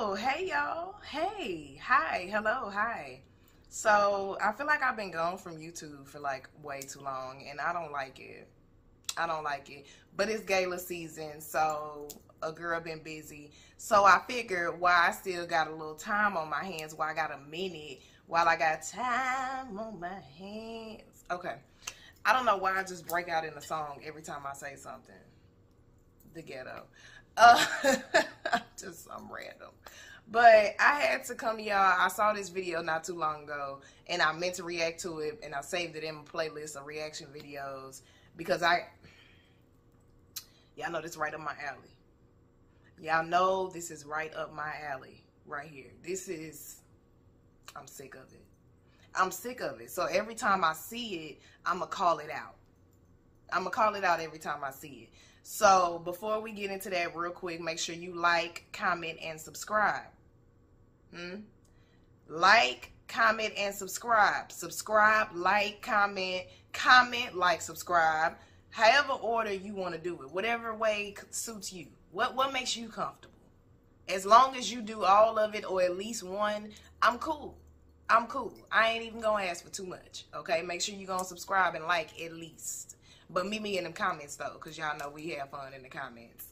Oh, hey y'all. Hey, hi, hello, hi. So I feel like I've been gone from YouTube for like way too long and I don't like it. I don't like it, but it's gala season, so a girl been busy. So I figured while I still got a little time on my hands, while I got a minute, while I got time on my hands. Okay, I don't know why I just break out in a song every time I say something. The ghetto. I'm random. But I had to come to y'all. I saw this video not too long ago, and I meant to react to it, and I saved it in my playlist of reaction videos because y'all know this right up my alley. Y'all know this is right up my alley right here. This is, I'm sick of it. I'm sick of it. So every time I see it, I'm going to call it out. I'm going to call it out every time I see it. So before we get into that real quick, make sure you like, comment, and subscribe. Like, comment, and subscribe. Subscribe, like, comment, comment, like, subscribe. However order you want to do it. Whatever way suits you. What makes you comfortable? As long as you do all of it or at least one, I'm cool. I'm cool. I ain't even going to ask for too much. Okay? Make sure you're going to subscribe and like at least. But meet me in them comments, though, because y'all know we have fun in the comments.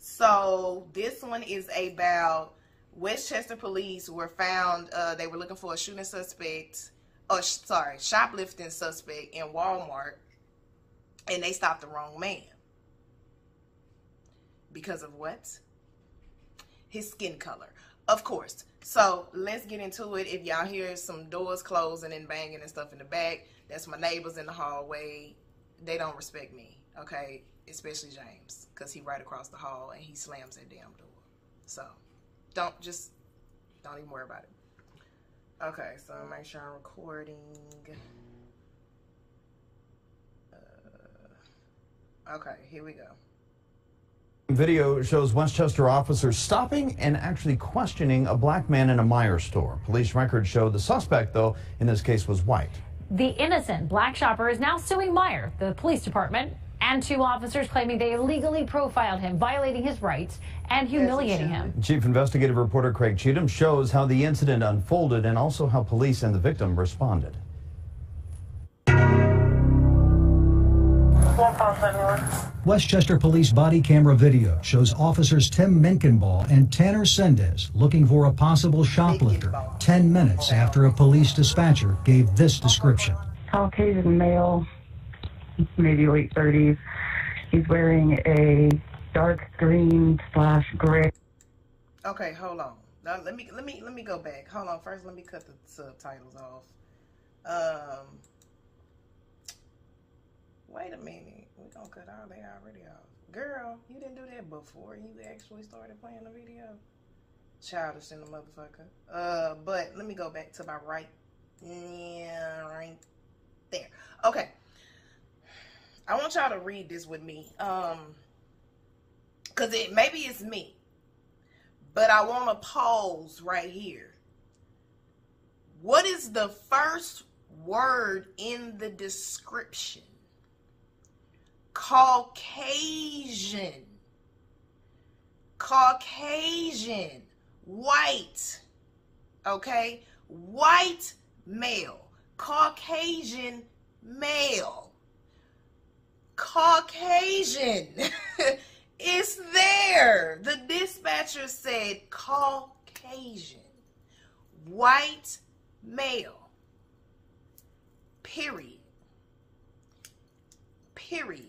So this one is about Westchester police were found. They were looking for a shooting suspect, shoplifting suspect in Walmart, and they stopped the wrong man. Because of what? His skin color. Of course. So let's get into it. If y'all hear some doors closing and banging and stuff in the back, that's my neighbors in the hallway. They don't respect me, okay? Especially James, because he right across the hall and he slams that damn door. So don't even worry about it. Okay, so make sure I'm recording. Okay, here we go. Video shows Westchester officers stopping and actually questioning a black man in a Meijer store. Police records show the suspect, though, in this case was white. The innocent black shopper is now suing Meijer, the police department, and two officers claiming they illegally profiled him, violating his rights and humiliating him. Chief investigative reporter Craig Cheatham shows how the incident unfolded and also how police and the victim responded. Westchester Police body camera video shows officers Tim Menkenball and Tanner Sendez looking for a possible shoplifter 10 minutes after a police dispatcher gave this description. Caucasian male, maybe late 30s. He's wearing a dark green / gray. Okay, hold on. Now let me go back. Hold on. First, let me cut the subtitles off. Wait a minute, we gonna cut all that already off. Girl, you didn't do that before you actually started playing the video. Childish in the motherfucker. But let me go back to my right. Yeah, right there. Okay. I want y'all to read this with me. Cause maybe it's me. But I wanna pause right here. What is the first word in the description? Caucasian, Caucasian, white, okay, white male, Caucasian male, Caucasian, it's there. The dispatcher said Caucasian, white male, period, period.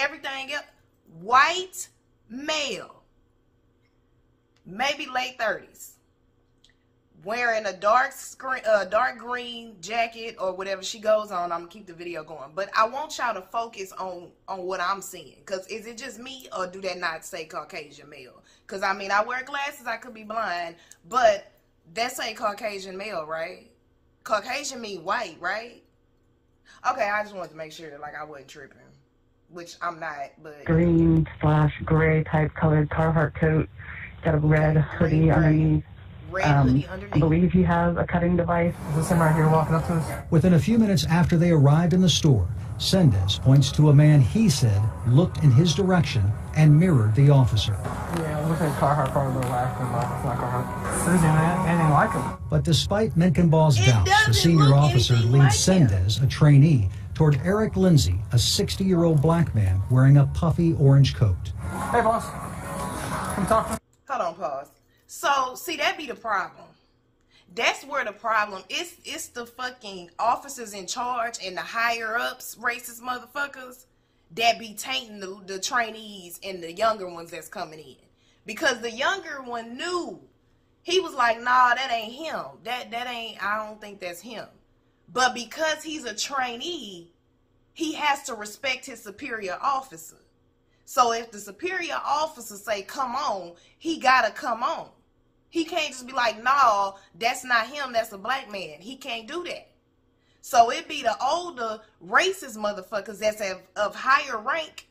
Everything else, white male, maybe late 30s, wearing a dark green jacket or whatever she goes on. I'm gonna keep the video going, but I want y'all to focus on what I'm seeing, because is it just me or do that not say Caucasian male? Because I mean, I wear glasses, I could be blind, but that say Caucasian male, right? Caucasian mean white, right? Okay, I just wanted to make sure that like I wasn't tripping. Which I'm not, but green / gray type colored Carhartt coat, got a red hoodie underneath. I believe you have a cutting device. Is this him right here walking up to us? Within a few minutes after they arrived in the store, Sendez points to a man he said looked in his direction and mirrored the officer. Yeah, it looked like Carhartt probably laughed and laughed like Carhartt. Susie, man, anything like him. But despite Menkenball's doubts, the senior officer leads Sendez, a trainee, toward Eric Lindsay, a 60-year-old black man wearing a puffy orange coat. Hey, boss. Come talk to me. Hold on, pause. So, see, that be the problem. That's where the problem is. It's the fucking officers in charge and the higher-ups, racist motherfuckers, that be tainting the trainees and the younger ones that's coming in. Because the younger one knew. He was like, nah, that ain't him. That ain't, I don't think that's him. But because he's a trainee, he has to respect his superior officer. So if the superior officer say, come on, he gotta come on. He can't just be like, no, that's not him, that's a black man. He can't do that. So it be the older racist motherfuckers that's of higher rank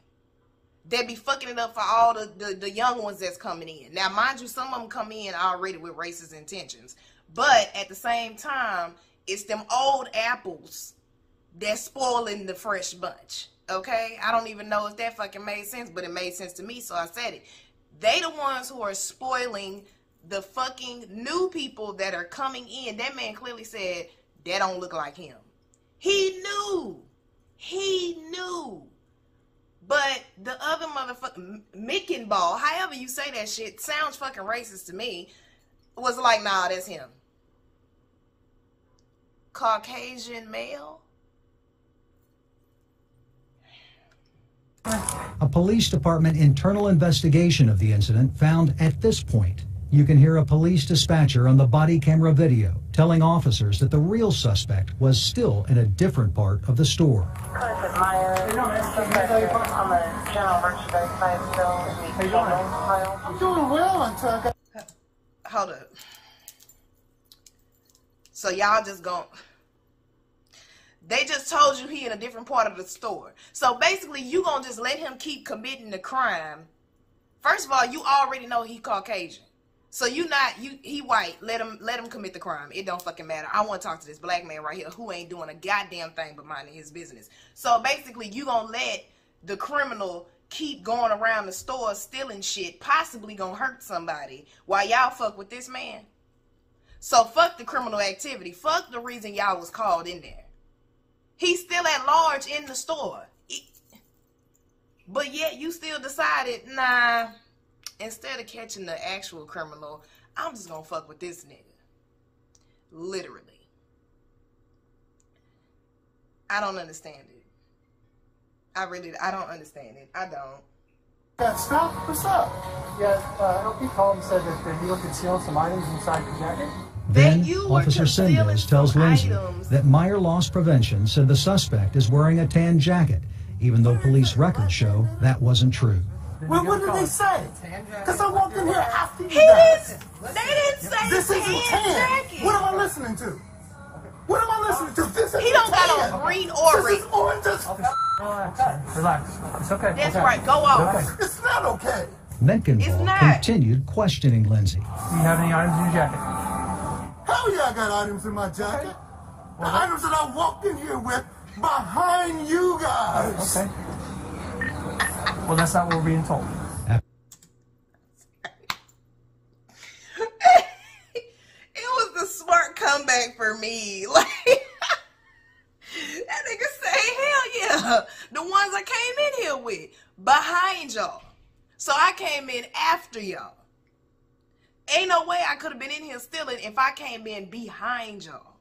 that be fucking it up for all the young ones that's coming in. Now, mind you, some of them come in already with racist intentions. But at the same time, it's them old apples that's spoiling the fresh bunch, okay? I don't even know if that fucking made sense, but it made sense to me, so I said it. They the ones who are spoiling the fucking new people that are coming in. That man clearly said, that don't look like him. He knew. He knew. But the other motherfucker, Menkenball, however you say that shit, sounds fucking racist to me, was like, nah, that's him. Caucasian male? A police department internal investigation of the incident found at this point, you can hear a police dispatcher on the body camera video telling officers that the real suspect was still in a different part of the store. Meijer, I'm a general merchandise side still in the aisle. I'm doing well until I got... Hold up. So y'all just gone... They just told you he in a different part of the store. So basically, you gonna just let him keep committing the crime. First of all, you already know he Caucasian, so he white. Let him commit the crime. It don't fucking matter. I want to talk to this black man right here who ain't doing a goddamn thing but minding his business. So basically, you gonna let the criminal keep going around the store stealing shit, possibly gonna hurt somebody while y'all fuck with this man. So fuck the criminal activity. Fuck the reason y'all was called in there. He's still at large in the store. But yet you still decided, nah, instead of catching the actual criminal, I'm just gonna fuck with this nigga. Literally. I don't understand it. I don't understand it. I don't. Got stuff? What's up? Yeah, LP called and said that he was concealing some items inside the jacket. Then, Officer Sendez tells Lindsay that Meijer Loss Prevention said the suspect is wearing a tan jacket, even though police records show that wasn't true. Well, what did they say? Because I walked in here after you guys. They didn't say this is a tan jacket. What am I listening to? What am I listening to? This is he don't got on green or red. This is orange as f***. Relax. It's okay. That's right. Go off. It's not okay. Menkenball continued questioning Lindsay. Do you have any items in your jacket? Hell yeah, I got items in my jacket. Okay. The items that I walked in here with behind you guys. Okay. Well, that's not what we're being told. It was the smart comeback for me. Like, that nigga say, hell yeah, the ones I came in here with, behind y'all. So I came in after y'all. Ain't no way I could have been in here stealing if I came in behind y'all.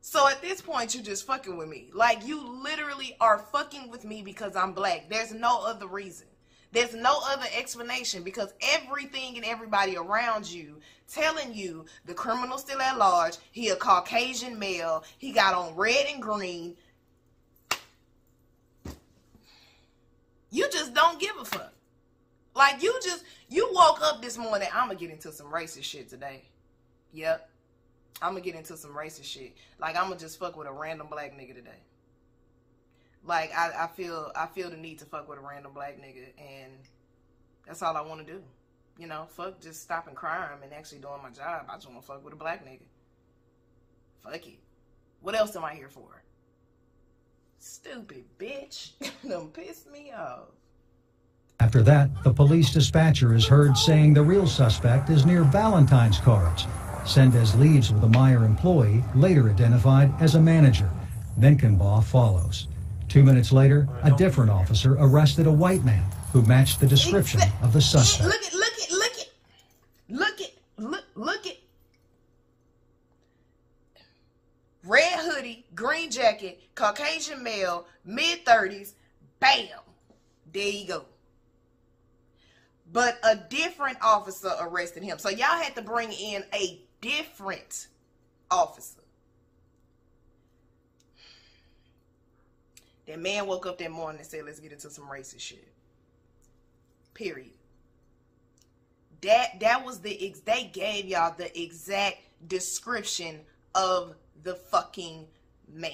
So at this point, you're just fucking with me. Like, you literally are fucking with me because I'm black. There's no other reason. There's no other explanation because everything and everybody around you telling you the criminal's still at large, he a Caucasian male, he got on red and green. You just don't give a fuck. Like, you woke up this morning, I'm going to get into some racist shit today. Yep. I'm going to get into some racist shit. Like, I'm going to just fuck with a random black nigga today. Like, I feel the need to fuck with a random black nigga, and that's all I want to do. You know, fuck just stopping crime and actually doing my job. I just want to fuck with a black nigga. Fuck it. What else am I here for? Stupid bitch. Done pissed me off. After that, the police dispatcher is heard saying the real suspect is near Valentine's Cards. Sendez leaves with a Meijer employee, later identified as a manager. Menkenbaugh follows. 2 minutes later, a different officer arrested a white man who matched the description of the suspect. Look at. Red hoodie, green jacket, Caucasian male, mid-30s, bam. There you go. But a different officer arrested him. So y'all had to bring in a different officer. That man woke up that morning and said, let's get into some racist shit. Period. That was the ex— they gave y'all the exact description of the fucking man.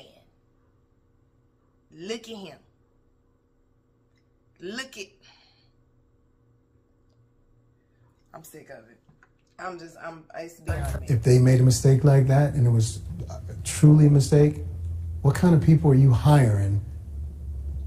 Look at him. Look at— I'm sick of it. If they made a mistake like that and it was truly a mistake, what kind of people are you hiring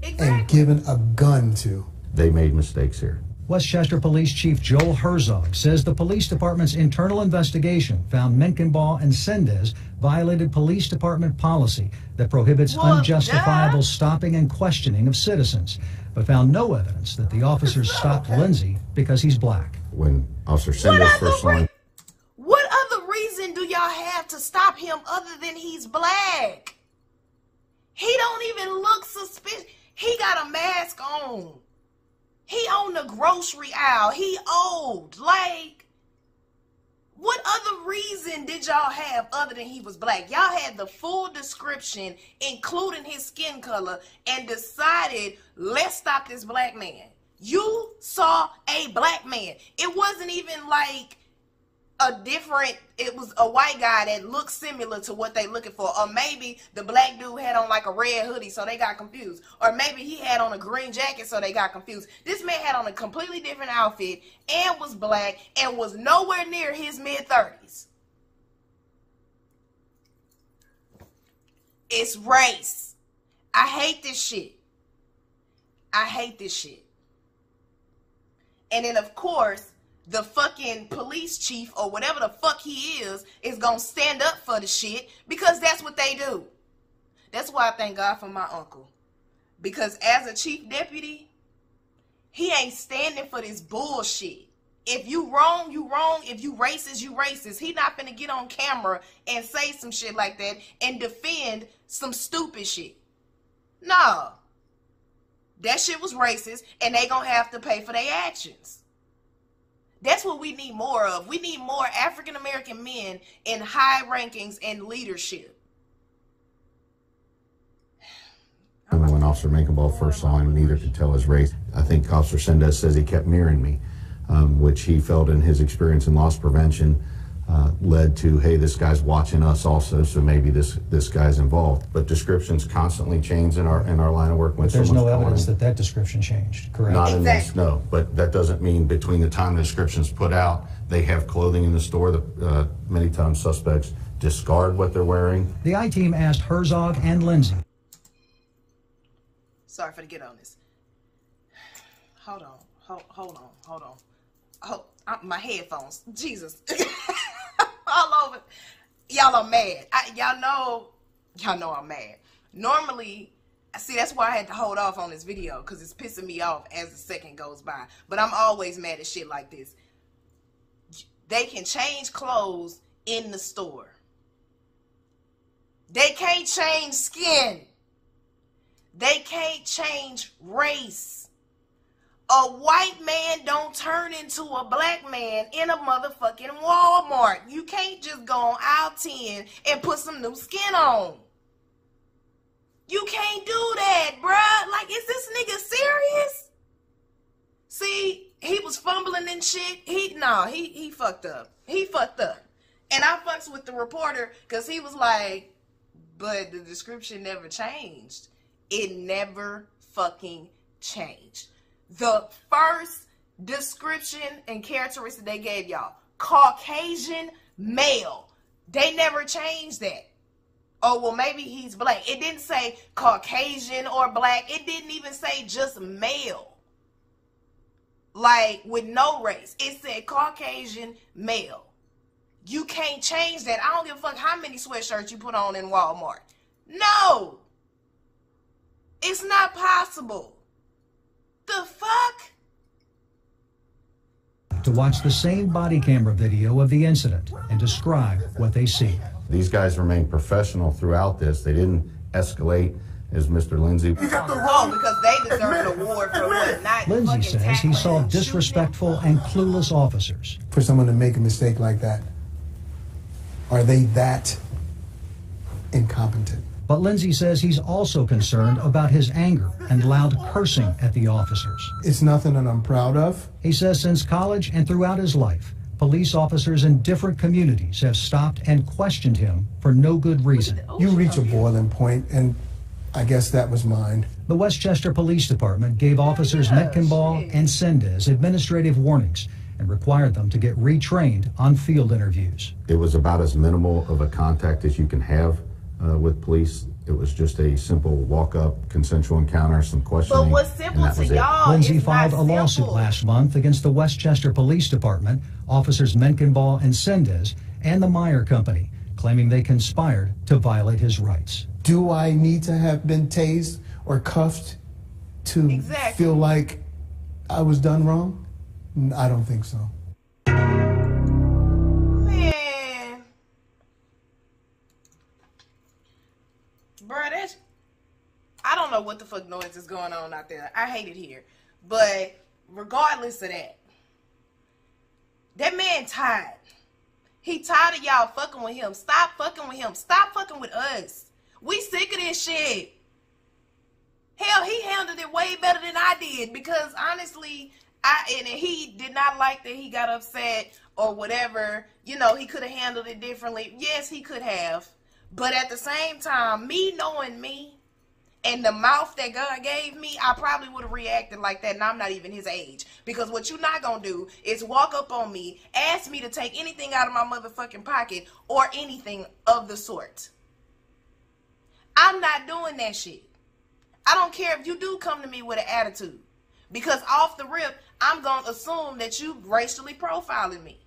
and giving a gun to? They made mistakes here. Westchester Police Chief Joel Herzog says the police department's internal investigation found Menkenbaugh and Sendez violated police department policy that prohibits unjustifiable stopping and questioning of citizens, but found no evidence that the officers stopped Lindsay because he's black. When Officer Sendez first line— what other reason do y'all have to stop him other than he's black? He don't even look suspicious. He got a mask on. He owned the grocery aisle. He old. Like, what other reason did y'all have other than he was black? Y'all had the full description, including his skin color, and decided, let's stop this black man. You saw a black man. It wasn't even like a different— it was a white guy that looked similar to what they looking for. Or maybe the black dude had on like a red hoodie, so they got confused. Or maybe he had on a green jacket, so they got confused. This man had on a completely different outfit and was black and was nowhere near his mid-30s. It's race. I hate this shit. I hate this shit. And then, of course, the fucking police chief or whatever the fuck he is gonna stand up for the shit, because that's what they do. That's why I thank God for my uncle. Because as a chief deputy, he ain't standing for this bullshit. If you wrong, you wrong. If you racist, you racist. He not gonna get on camera and say some shit like that and defend some stupid shit. No. That shit was racist, and they gonna have to pay for their actions. That's what we need more of. We need more African-American men in high rankings and leadership. When Officer Menkenball first saw him, neither could tell his race. I think Officer Sendez says he kept mirroring me, which he felt in his experience in loss prevention led to, hey, this guy's watching us also, so maybe this guy's involved. But descriptions constantly change in our line of work. But there's no evidence that that description changed, correct? Not in this, no. But that doesn't mean between the time the description's put out, they have clothing in the store. Many times suspects discard what they're wearing. The I-team asked Herzog and Lindsay. Sorry for the get on this. Hold on. Hold on. My headphones. Jesus. All over. Y'all are mad. Y'all know I'm mad. Normally, see, that's why I had to hold off on this video, because it's pissing me off as the second goes by. But I'm always mad at shit like this. They can change clothes in the store. They can't change skin. They can't change race. A white man don't turn into a black man in a motherfucking Walmart. You can't just go on aisle 10 and put some new skin on. You can't do that, bruh. Like, is this nigga serious? See, he was fumbling and shit. He fucked up. He fucked up. And I fucks with the reporter, because he was like, but the description never changed. It never fucking changed. The first description and characteristic they gave y'all, Caucasian male, they never changed that. Oh, well, maybe he's black. It didn't say Caucasian or black. It didn't even say just male. like with no race. It said Caucasian male. You can't change that. I don't give a fuck how many sweatshirts you put on in Walmart. No. It's not possible. The fuck? To watch the same body camera video of the incident and describe what they see. These guys remained professional throughout this. They didn't escalate, as Mr. Lindsay. You got the wrong, because they deserve an award for what not. Lindsay says he saw disrespectful and clueless officers. For someone to make a mistake like that, are they that incompetent? But Lindsay says he's also concerned about his anger and loud cursing at the officers. It's nothing that I'm proud of. He says since college and throughout his life, police officers in different communities have stopped and questioned him for no good reason. You reach a boiling point, and I guess that was mine. The Westchester Police Department gave officers Menkenball and Sendez administrative warnings and required them to get retrained on field interviews. It was about as minimal of a contact as you can have with police. It was just a simple walk-up, consensual encounter, some questioning. But what's simple to y'all? Lindsay filed a lawsuit last month against the Westchester Police Department, officers Menkenball and Sendez, and the Meijer Company, claiming they conspired to violate his rights. Do I need to have been tased or cuffed to feel like I was done wrong? I don't think so. Man. Bruh, that's... I don't know what the fuck noise is going on out there. I hate it here. But regardless of that, that man tired. He tired of y'all fucking with him. Stop fucking with him. Stop fucking with us. We sick of this shit. Hell, he handled it way better than I did, because honestly, and he did not like that he got upset or whatever. You know, he could have handled it differently. Yes, he could have. But at the same time, me knowing me and the mouth that God gave me, I probably would have reacted like that, and I'm not even his age. Because what you're not going to do is walk up on me, ask me to take anything out of my motherfucking pocket or anything of the sort. I'm not doing that shit. I don't care if you do come to me with an attitude, because off the rip, I'm going to assume that you racially profiling me.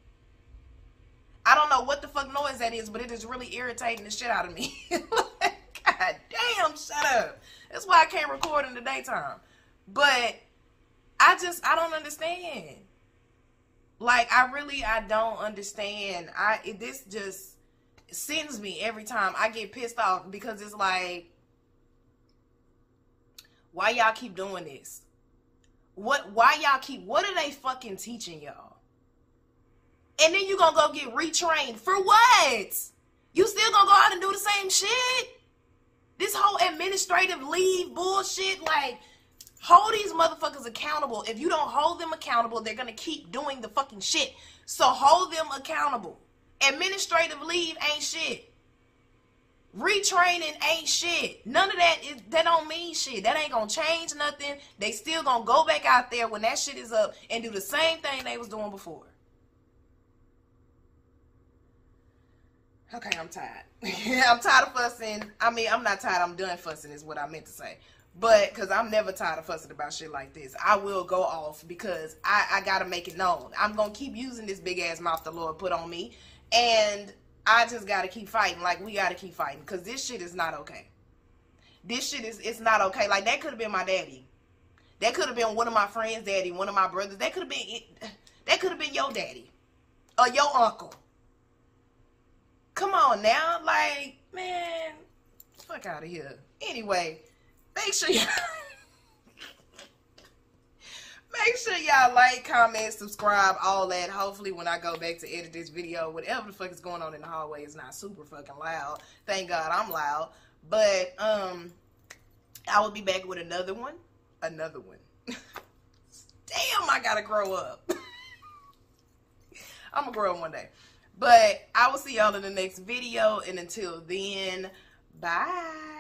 I don't know what the fuck noise that is, but it is really irritating the shit out of me. God damn, shut up. That's why I can't record in the daytime. But I don't understand. Like, I don't understand. This just... sends me every time I get pissed off, because it's like, why y'all keep doing this? What are they fucking teaching y'all? And then you gonna go get retrained for what? You still gonna go out and do the same shit? This whole administrative leave bullshit, like, hold these motherfuckers accountable. If you don't hold them accountable, they're gonna keep doing the fucking shit. So hold them accountable. Administrative leave ain't shit. Retraining ain't shit. None of that is, that don't mean shit. That ain't gonna change nothing. They still gonna go back out there when that shit is up and do the same thing they was doing before. Okay, I'm tired. I'm tired of fussing. I mean, I'm not tired. I'm done fussing is what I meant to say. But, because I'm never tired of fussing about shit like this. I will go off, because I gotta make it known. I'm gonna keep using this big ass mouth the Lord put on me. And I just got to keep fighting. Like, we got to keep fighting, because this shit is not okay. This shit is, it's not okay. Like, that could have been my daddy. That could have been one of my friends' daddy, one of my brothers. That could have been it. That could have been your daddy or your uncle. Come on now. Like, man, fuck out of here. Anyway, make sure y'all like, comment, subscribe, all that. Hopefully when I go back to edit this video, whatever the fuck is going on in the hallway is not super fucking loud. Thank God I'm loud. But I will be back with another one. Another one. Damn, I gotta grow up. I'm gonna grow up one day. But I will see y'all in the next video. And until then, bye.